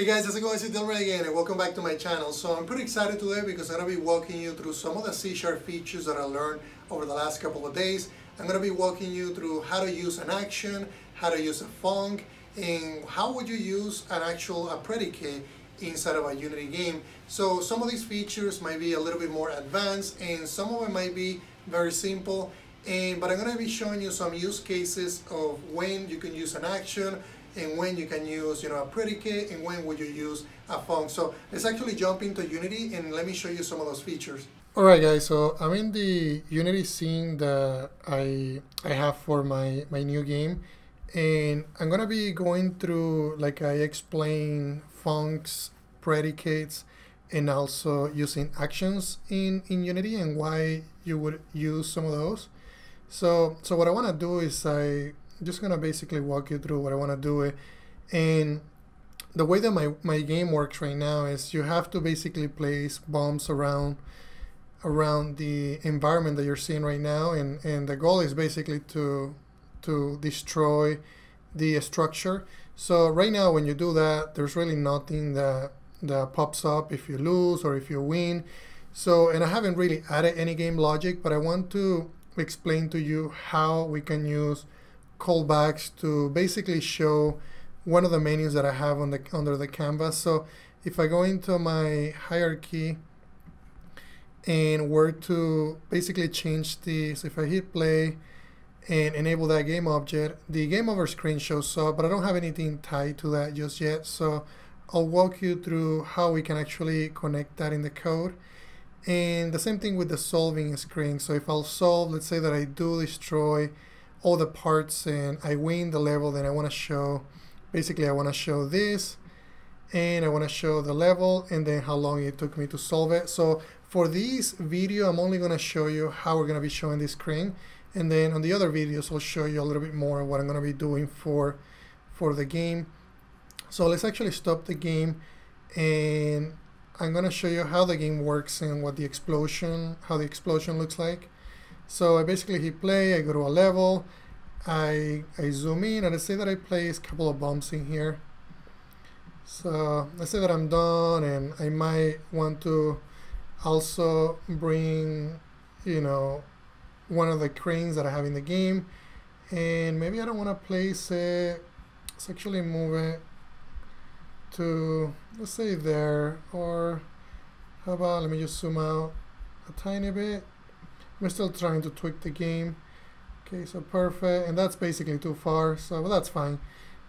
Hey guys, how's it going? It's Dilmer again and welcome back to my channel. So I'm pretty excited today because I'm going to be walking you through some of the C# features that I learned over the last couple of days. I'm going to be walking you through how to use an action, how to use a func, and how would you use an actual predicate inside of a Unity game. So some of these features might be a little bit more advanced and some of them might be very simple. But I'm going to be showing you some use cases of when you can use an action and when you can use a predicate and when would you use a func. So let's actually jump into Unity and let me show you some of those features. Alright guys, so I'm in the Unity scene that I have for my new game, and I'm going to be going through, like I explained, funcs, predicates, and also using actions in Unity and why you would use some of those. So what I want to do is I'm just gonna basically walk you through what I want to do. And the way that my game works right now is you have to basically place bombs around the environment that you're seeing right now, and the goal is basically to destroy the structure. So right now when you do that, there's really nothing that pops up if you lose or if you win. So, and I haven't really added any game logic, but I want to explain to you how we can use callbacks to basically show one of the menus that I have under the canvas. So if I go into my hierarchy and were to basically change the, so if I hit play and enable that game object, the game over screen shows up, but I don't have anything tied to that just yet. So I'll walk you through how we can actually connect that in the code. And the same thing with the solving screen. So if I'll solve, let's say that I do destroy all the parts and I win the level, then I want to show, basically I want to show this, and I want to show the level and then how long it took me to solve it. So for this video, I'm only going to show you how we're going to be showing this screen, and then on the other videos I'll show you a little bit more of what I'm going to be doing for the game. So let's actually stop the game, and I'm going to show you how the game works and what the explosion, how the explosion looks like. So I basically hit play, I go to a level, I zoom in, and I say that I place a couple of bombs in here. So let's say that I'm done, and I might want to also bring, one of the cranes that I have in the game, and maybe I don't want to place it. Let's actually move it to, let's say there, or how about, let me just zoom out a tiny bit. We're still trying to tweak the game. Okay, so perfect, and that's basically too far, so well, that's fine.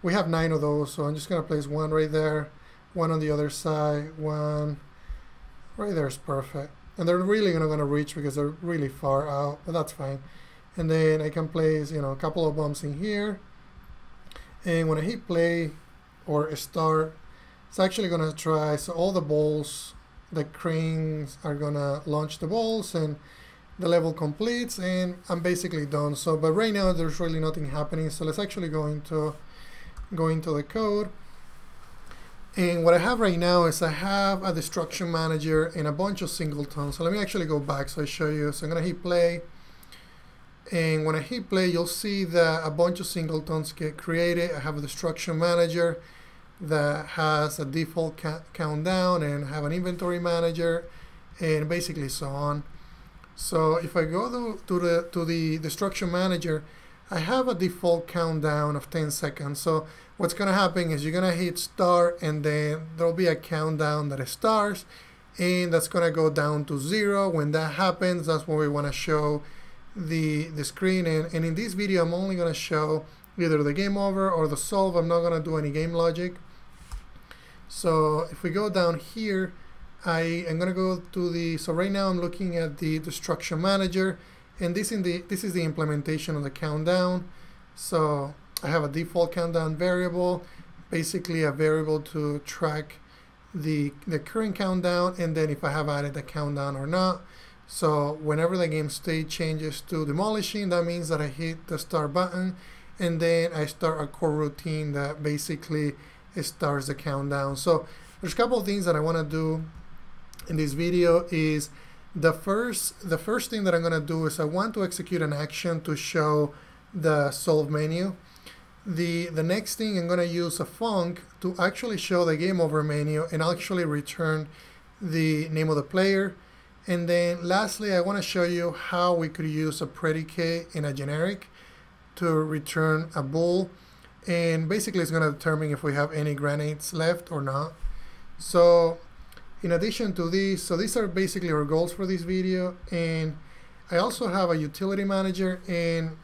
We have 9 of those, so I'm just gonna place one right there, one on the other side, one right there is perfect. And they're really not gonna reach because they're really far out, but that's fine. And then I can place, a couple of bombs in here. And when I hit play or start, it's actually gonna try, so all the balls, the cranes are gonna launch the balls, and the level completes, and I'm basically done. So, but right now there's really nothing happening. So let's actually go into the code. And what I have right now is I have a destruction manager and a bunch of singletons. So let me actually go back so I show you. So I'm gonna hit play. And when I hit play, you'll see that a bunch of singletons get created. I have a destruction manager that has a default countdown, and have an inventory manager, and basically so on. So if I go to the destruction manager, I have a default countdown of 10 seconds. So what's gonna happen is you're gonna hit start, and then there'll be a countdown that starts, and that's gonna go down to 0. When that happens, that's when we wanna show the screen. And in this video, I'm only gonna show either the game over or the solve. I'm not gonna do any game logic. So if we go down here, I am going to go to the, so right now I'm looking at the destruction manager, and this is the implementation of the countdown. So I have a default countdown variable, basically a variable to track the current countdown, and then if I have added the countdown or not. So whenever the game state changes to demolishing, that means that I hit the start button, and then I start a core routine that basically starts the countdown. So there's a couple of things that I want to do in this video. Is the first thing that I'm going to do is I want to execute an action to show the solve menu. The next thing, I'm going to use a func to actually show the game over menu and actually return the name of the player. And then lastly, I want to show you how we could use a predicate and a generic to return a bool. And basically, it's going to determine if we have any granites left or not. So in addition to these, so these are basically our goals for this video. And I also have a utility manager, and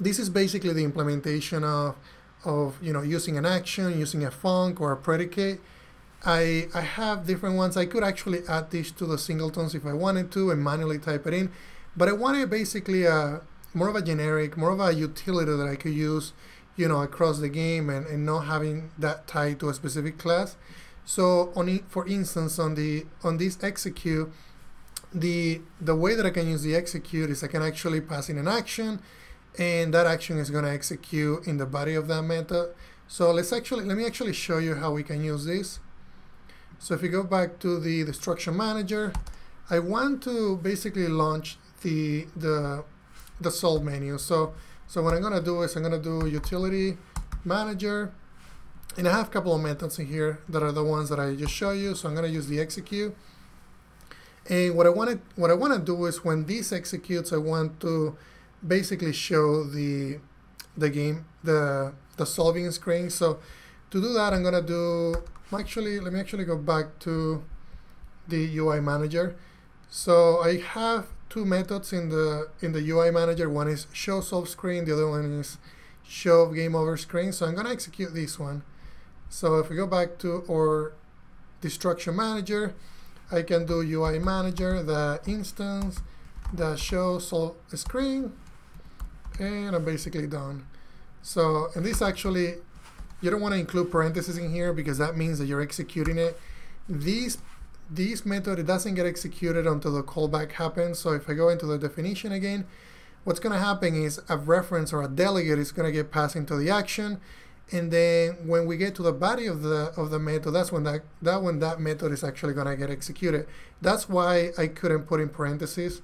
this is basically the implementation of using an action, using a func or a predicate. I have different ones. I could actually add this to the singletons if I wanted to and manually type it in, but I wanted basically more of a generic, more of a utility that I could use across the game and not having that tied to a specific class. So for instance, on this execute, the way that I can use the execute is I can actually pass in an action, and that action is going to execute in the body of that method. So let me actually show you how we can use this. So if you go back to the instruction manager, I want to basically launch the solve menu. So what I'm going to do is I'm going to do utility manager, and I have a couple of methods in here that are the ones that I just showed you. So I'm going to use the execute, and what I want to do is when this executes, I want to basically show the solving screen. So to do that, I'm going to do, let me actually go back to the UI manager. So I have two methods in the UI manager. One is show solve screen, the other one is show game over screen. So I'm going to execute this one. So if we go back to our instruction manager, I can do UI manager, the instance, the show solve screen, and I'm basically done. So, and this actually, you don't want to include parentheses in here because that means that you're executing it. This method, it doesn't get executed until the callback happens. So if I go into the definition again, what's going to happen is a reference or a delegate is going to get passed into the action, and then when we get to the body of the method, that's when that method is actually going to get executed. That's why I couldn't put in parentheses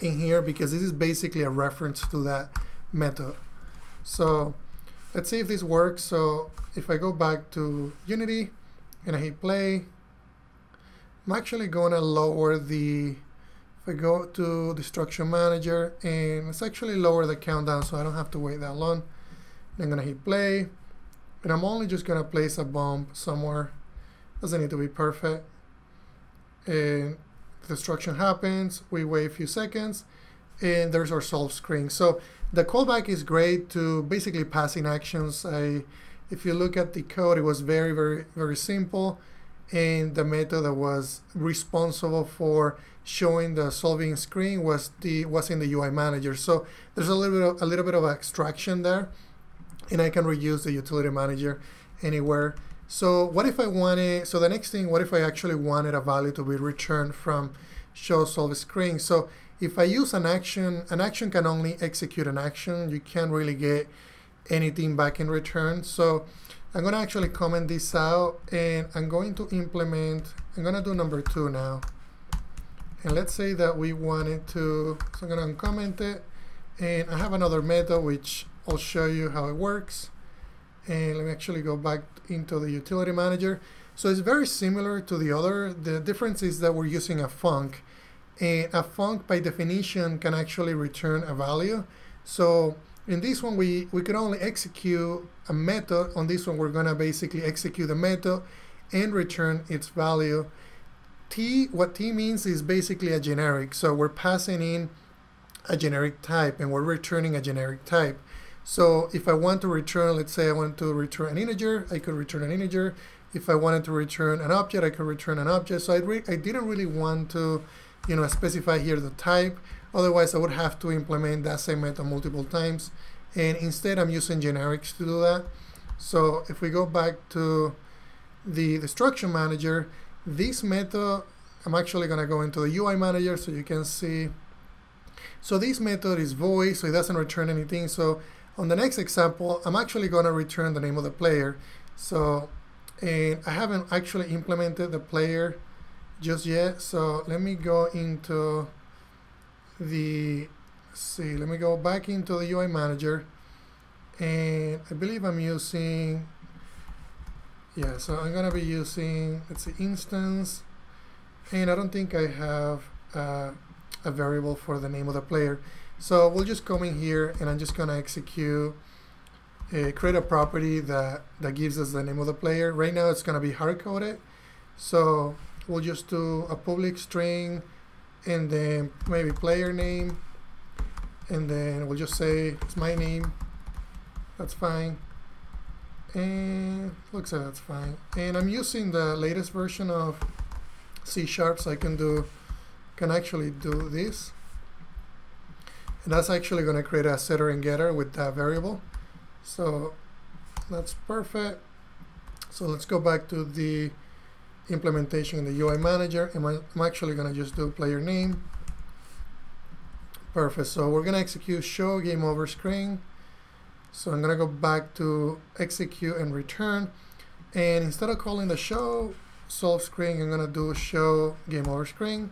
in here, because this is basically a reference to that method. So let's see if this works. So if I go back to Unity and I hit play, I'm actually going to lower the, if I go to the instruction manager, and let's actually lower the countdown so I don't have to wait that long. And I'm going to hit play, and I'm only just going to place a bump somewhere. Doesn't need to be perfect. And the instruction happens, we wait a few seconds, and there's our solve screen. So the callback is great to basically pass in actions. If you look at the code, it was very, very, very simple, and the method that was responsible for showing the solving screen was in the UI manager. So there's a little bit of abstraction there, and I can reuse the utility manager anywhere. So what if I actually wanted a value to be returned from show solve screen? So if I use an action can only execute an action. You can't really get anything back in return. So I'm going to actually comment this out, and I'm going to do number 2 now. And let's say that we wanted to, so I'm going to uncomment it, and I have another method which I'll show you how it works. And let me actually go back into the utility manager. So it's very similar to the other. The difference is that we're using a func. And a func by definition can actually return a value. So in this one, we can only execute a method. On this one, we're going to basically execute a method and return its value. What T means is basically a generic. So we're passing in a generic type, and we're returning a generic type. So if I want to return, let's say I want to return an integer, I could return an integer. If I wanted to return an object, I could return an object. So I didn't really want to specify here the type. Otherwise, I would have to implement that same method multiple times. And instead, I'm using generics to do that. So if we go back to the instruction manager, this method, I'm actually going to go into the UI manager so you can see. So this method is void, so it doesn't return anything. So on the next example, I'm actually going to return the name of the player. So, and I haven't actually implemented the player just yet. So let me go into the, let me go back into the UI manager, And I believe I'm using, yeah, so I'm going to be using, let's see, instance. And I don't think I have a variable for the name of the player. So we'll just come in here and I'm just going to execute, create a property that gives us the name of the player. Right now it's going to be hard-coded. So we'll just do a public string and then maybe player name. And then we'll just say it's my name. That's fine. And looks like that's fine. And I'm using the latest version of C#, so I can actually do this. And that's actually going to create a setter and getter with that variable. So that's perfect. So let's go back to the implementation in the UI manager. And I'm actually going to just do player name. Perfect. So we're going to execute show game over screen. So I'm going to go back to execute and return. And instead of calling the show solve screen, I'm going to do show game over screen.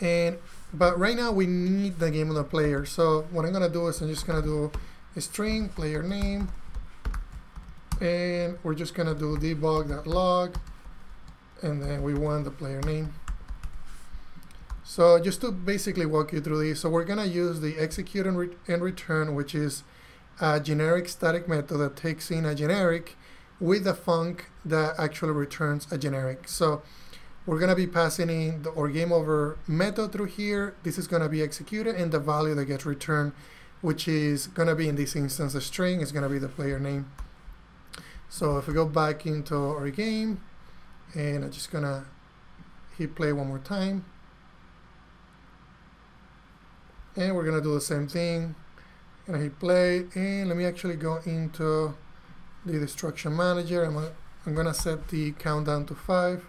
But right now we need the game of the player. So what I'm going to do is I'm just going to do a string player name. And we're just going to do debug.log. And then we want the player name. So just to basically walk you through this, so we're going to use the execute and return, which is a generic static method that takes in a generic with a func that actually returns a generic. So we're going to be passing in the or game over method through here. This is going to be executed and the value that gets returned, which is going to be in this instance a string, is going to be the player name. So if we go back into our game, and I'm just going to hit play one more time. And we're going to do the same thing. I'm going to hit play, and let me actually go into the destruction manager. I'm going to set the countdown to 5.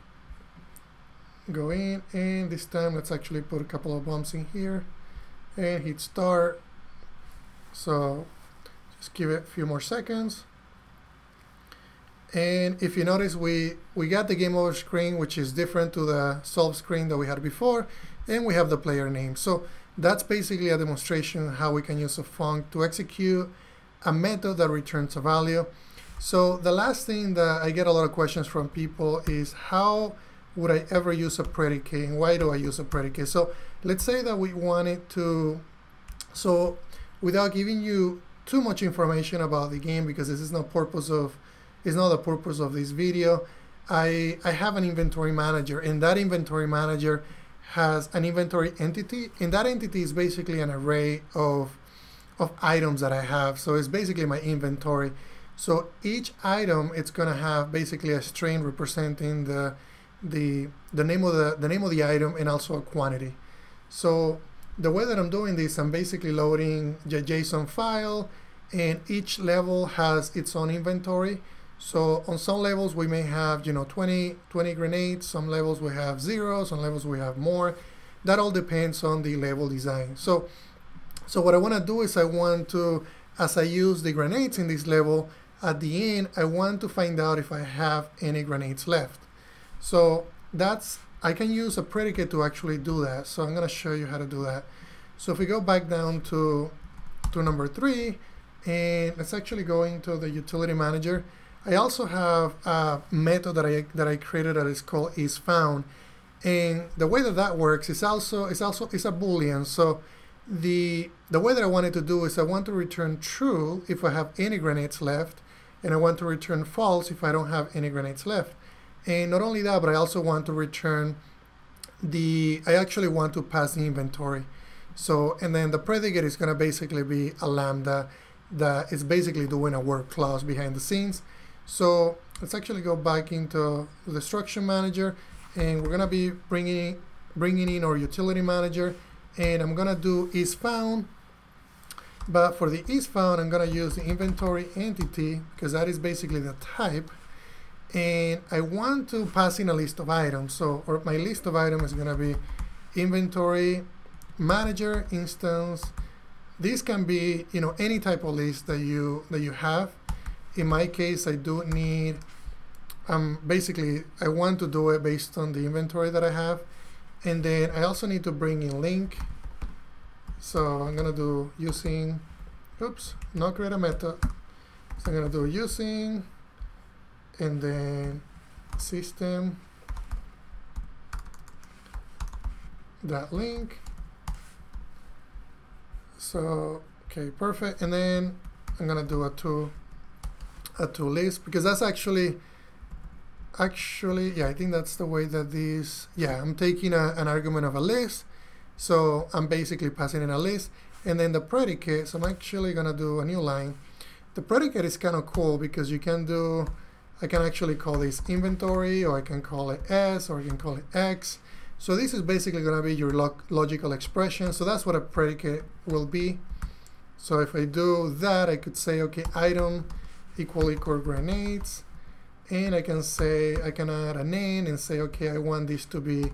Go in, and this time let's actually put a couple of bumps in here and hit start. So just give it a few more seconds. And if you notice, we got the game over screen, which is different to the solve screen that we had before, and we have the player name. So that's basically a demonstration how we can use a func to execute a method that returns a value. So the last thing that I get a lot of questions from people is, how would I ever use a predicate and why do I use a predicate? So let's say that we wanted to, so without giving you too much information about the game, because this is not purpose of, it's not the purpose of this video, I have an inventory manager, and that inventory manager has an inventory entity, and that entity is basically an array of items that I have. So it's basically my inventory. So each item, it's going to have basically a string representing the name of the name of the item and also a quantity. So the way that I'm doing this, I'm basically loading the JSON file, and each level has its own inventory. So on some levels we may have 20 grenades, some levels we have 0, some levels we have more. That all depends on the level design. So what I want to do is I want to, as I use the grenades in this level, at the end I want to find out if I have any grenades left. So that's, I can use a predicate to actually do that. So I'm going to show you how to do that. So if we go back down to number 3, and let's actually go into the utility manager. I also have a method that I created that is called isFound, and the way that works is it's a boolean. So the way that I wanted to do is I want to return true if I have any grenades left, and I want to return false if I don't have any grenades left. And not only that, but I also want to return I actually want to pass the inventory. So and then the predicate is going to basically be a lambda that is basically doing a work clause behind the scenes. So let's actually go back into the destruction manager, and we're going to be bringing in our utility manager, and I'm going to do isFound. But for the isFound, I'm going to use the inventory entity, because that is basically the type, and I want to pass in a list of items. So or my list of items is going to be inventory manager instance. This can be, any type of list that you have. In my case, I do need, basically, I want to do it based on the inventory that I have. And then I also need to bring in LINQ. So I'm going to do using Oops, not create a method. So I'm going to do using, and then system that link. So okay, perfect. And then I'm going to do a to list, because that's actually yeah, I think that's the way that these, yeah, I'm taking an argument of a list, so I'm basically passing in a list. And then the predicate, so I'm actually going to do a new line. The predicate is kind of cool because you can do, I can actually call this inventory, or I can call it S, or I can call it X. So this is basically going to be your logical expression. So that's what a predicate will be. So if I do that, I could say, okay, item equal grenades. And I can say, I can add a name and say, okay, I want this to be,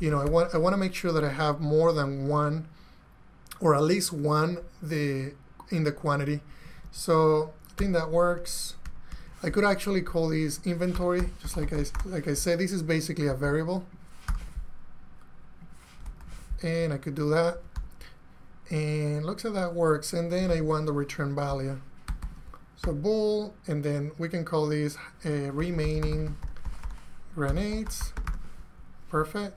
you know, I want to make sure that I have more than one, or at least one in the quantity. So I think that works. I could actually call this inventory, just like I said. This is basically a variable, and I could do that. And looks like that works. And then I want the return value. So bool, and then we can call these remaining grenades. Perfect.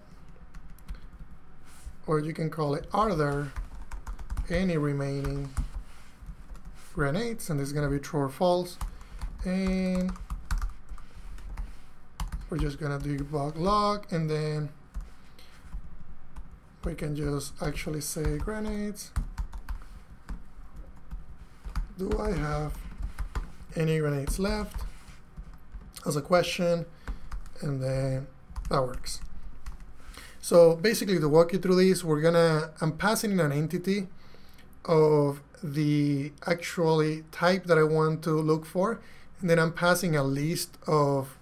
Or you can call it, are there any remaining grenades? And this is going to be true or false. And we're just going to do debug log, and then we can just actually say grenades. Do I have any grenades left as a question? And then that works. So basically, to walk you through this, we're gonna, I'm passing in an entity of the actually type that I want to look for, and then I'm passing a list of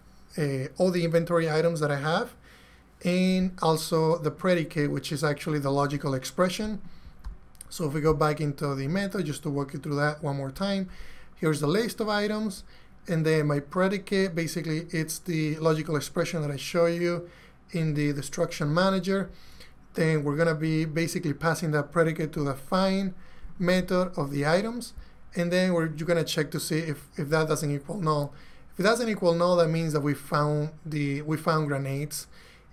all the inventory items that I have, and also the predicate, which is actually the logical expression. So if we go back into the method, just to walk you through that one more time, here's the list of items, and then my predicate, basically it's the logical expression that I show you in the destruction manager. Then we're gonna be basically passing that predicate to the find method of the items, and then you're gonna check to see if that doesn't equal null. If it doesn't equal null, that means that we found grenades.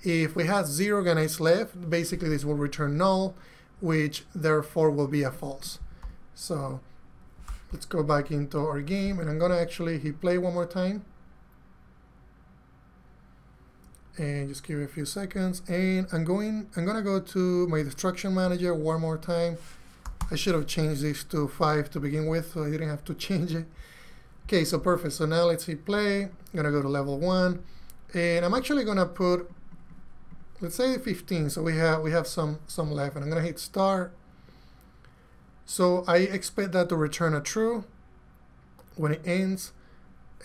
If we have 0 grenades left, basically this will return null, which therefore will be a false. So let's go back into our game, and I'm gonna actually hit play one more time. And just give it a few seconds, and I'm gonna go to my destruction manager one more time. I should have changed this to 5 to begin with, so I didn't have to change it. Okay, so perfect. So now let's hit play. I'm gonna go to level 1, and I'm actually gonna put, let's say 15. So we have some left, and I'm gonna hit start. So I expect that to return a true when it ends.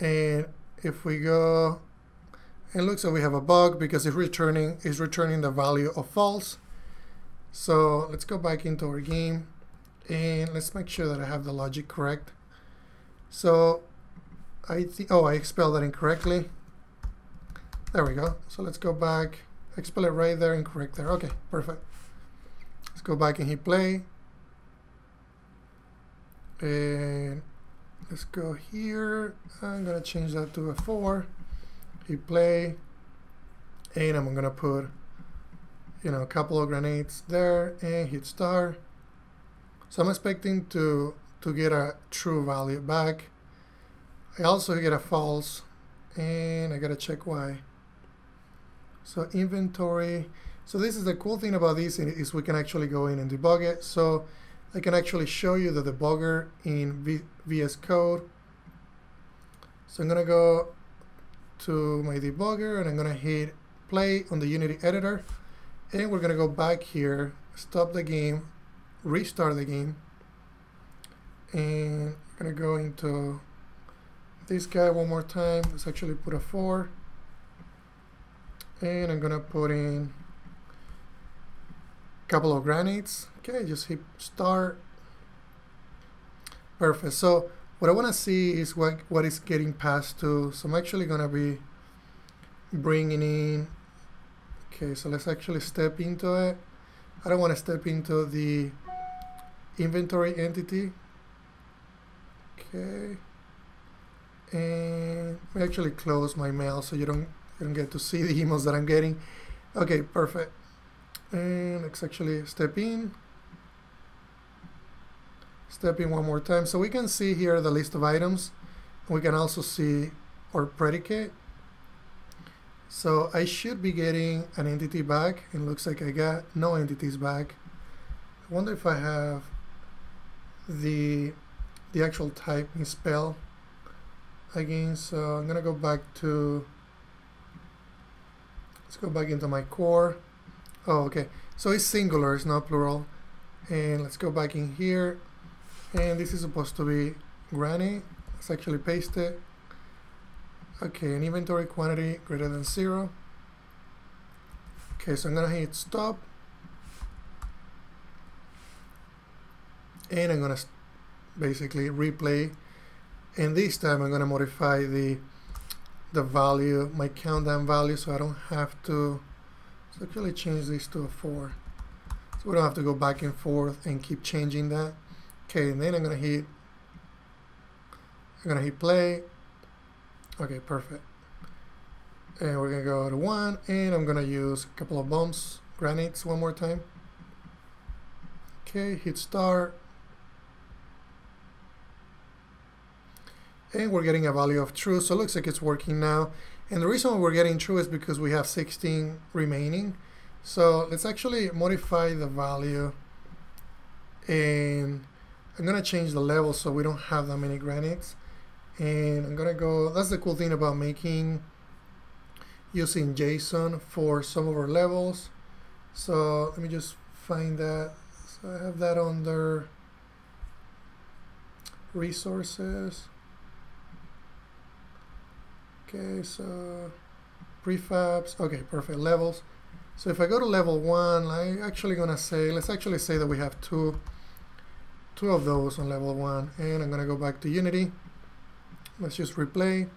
And if we go, it looks like we have a bug, because it's returning the value of false. So let's go back into our game, and let's make sure that I have the logic correct. So I expelled that incorrectly. There we go. So let's go back, expel it right there and correct there. Okay, perfect. Let's go back and hit play. And let's go here. I'm gonna change that to a 4. Hit play, and I'm gonna put, you know, a couple of grenades there, and hit star. So I'm expecting to get a true value back. I also get a false, and I gotta check why. So inventory. So this is the cool thing about this, is we can actually go in and debug it. So I can actually show you the debugger in VS Code. So I'm gonna go to my debugger, and I'm gonna hit play on the Unity editor. And we're gonna go back here, stop the game, restart the game, and I'm gonna go into this guy one more time. Let's actually put a 4, and I'm gonna put in a couple of grenades. Okay, just hit start. Perfect. So what I want to see is what is getting passed to. So I'm actually gonna be bringing in. Okay, so let's actually step into it. I don't want to step into the inventory entity. Okay. And I actually close my mail so you don't get to see the emails that I'm getting. Okay, perfect. And let's actually step in one more time. So we can see here the list of items. We can also see our predicate. So I should be getting an entity back. It looks like I got no entities back. I wonder if I have the actual type in spell again. So I'm gonna go back to, let's go back into my core. Oh, okay, so it's singular, it's not plural. And let's go back in here, and this is supposed to be granny. Let's actually paste it. Okay, an inventory quantity greater than 0. Okay, so I'm gonna hit stop, and I'm gonna basically replay, and this time I'm gonna modify the value, my countdown value, so I don't have to. So actually change this to a 4, so we don't have to go back and forth and keep changing that. Okay, and then I'm gonna hit play. Okay, perfect. And we're gonna go to 1, and I'm gonna use a couple of bumps, granites, one more time. Okay, hit start, and we're getting a value of true, so it looks like it's working now. And the reason why we're getting true is because we have 16 remaining. So let's actually modify the value, and I'm gonna change the level so we don't have that many granites. And I'm gonna go, that's the cool thing about using JSON for some of our levels. So let me just find that. So I have that under resources. Okay, so prefabs, okay, perfect, levels. So if I go to level 1, I'm actually gonna say, let's actually say that we have two of those on level 1, and I'm gonna go back to Unity. Let's just replay.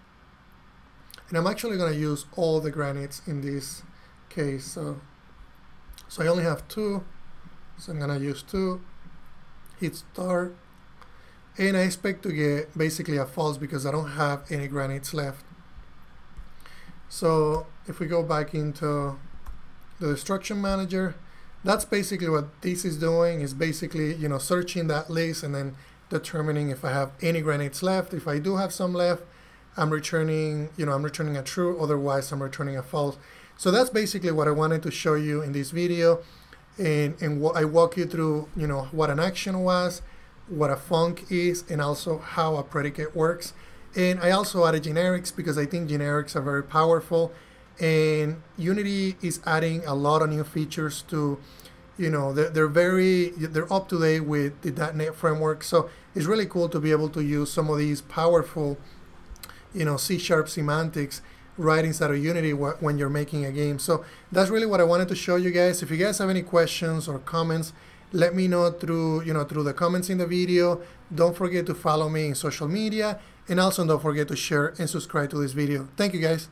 And I'm actually gonna use all the granites in this case. So I only have 2, so I'm gonna use 2, hit start, and I expect to get basically a false because I don't have any granites left. So if we go back into the destruction manager, that's basically what this is doing, is basically, you know, searching that list and then determining if I have any granites left. If I do have some left, I'm returning, you know, I'm returning a true, otherwise I'm returning a false. So that's basically what I wanted to show you in this video, and what I walk you through, you know, what an action was, what a func is, and also how a predicate works. And I also added generics because I think generics are very powerful, and Unity is adding a lot of new features to, you know, they're up to date with the .NET framework. So it's really cool to be able to use some of these powerful, you know, C# semantics right inside of Unity when you're making a game. So that's really what I wanted to show you guys. If you guys have any questions or comments, let me know through the comments in the video. Don't forget to follow me in social media. And also don't forget to share and subscribe to this video. Thank you guys.